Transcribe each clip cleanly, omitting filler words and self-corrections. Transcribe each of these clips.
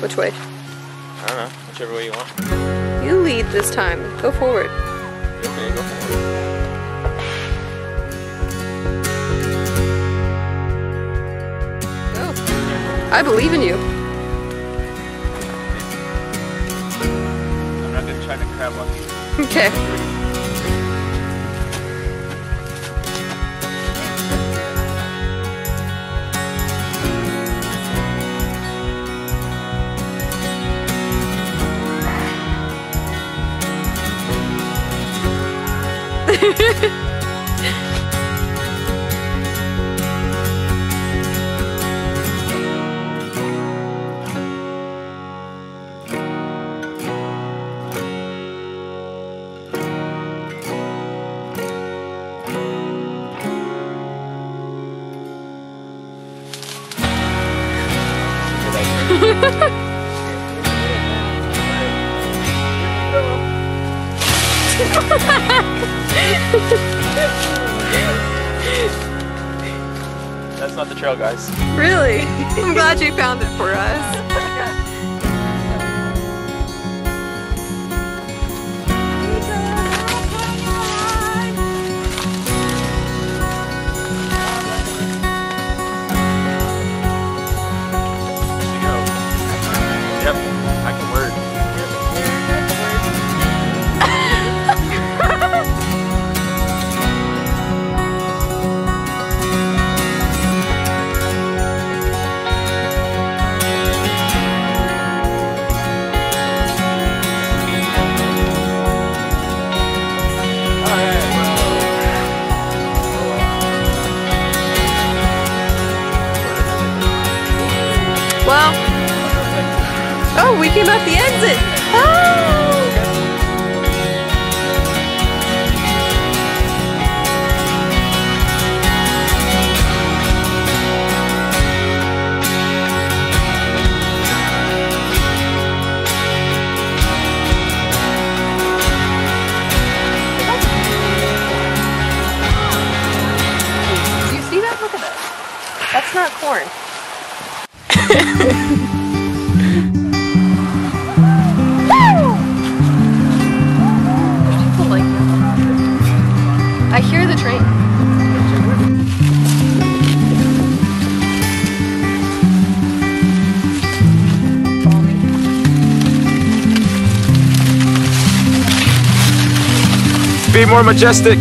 Which way? I don't know. Whichever way you want. You lead this time. Go forward. Okay, go forward. Go. I believe in you. I'm not gonna try to crab walk you. Okay. That's not the trail, guys. Really? I'm glad you found it for us. Well, oh, we came up the exit. Oh! Do you see that? Look at that. That's not corn. I hear the train. Be more majestic.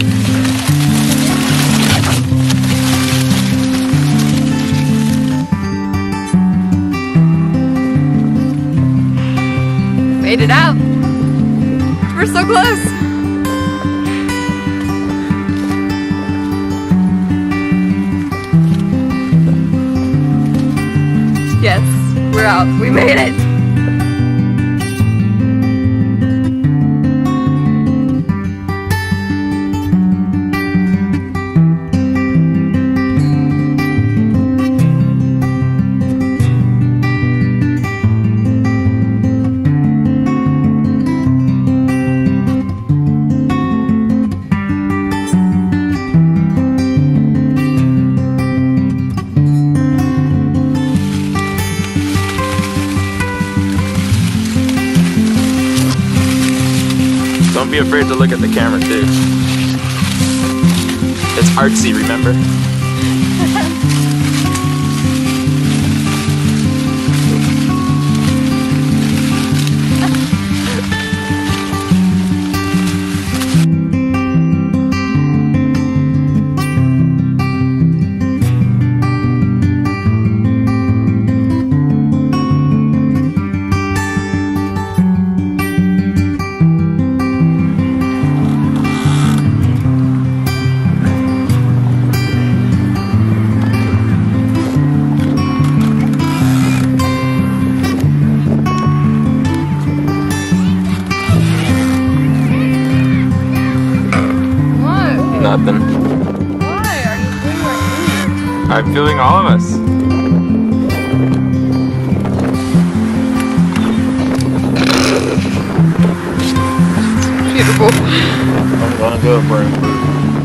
Made it out. We're so close. Yes, we're out. We made it. Don't be afraid to look at the camera too. It's artsy, remember? Nothing. Why are you feeling like me? I'm feeling all of us. It's beautiful. I'm gonna go for it.